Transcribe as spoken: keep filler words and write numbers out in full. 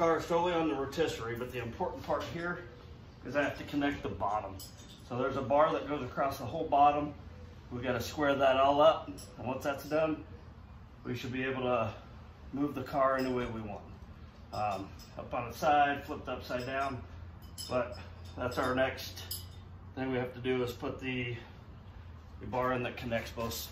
Are solely on the rotisserie, but the important part here is I have to connect the bottom. So there's a bar that goes across the whole bottom. We got to square that all up, and once that's done, we should be able to move the car any way we want. Um, up on its side, flipped upside down, but that's our next thing we have to do is put the, the bar in that connects both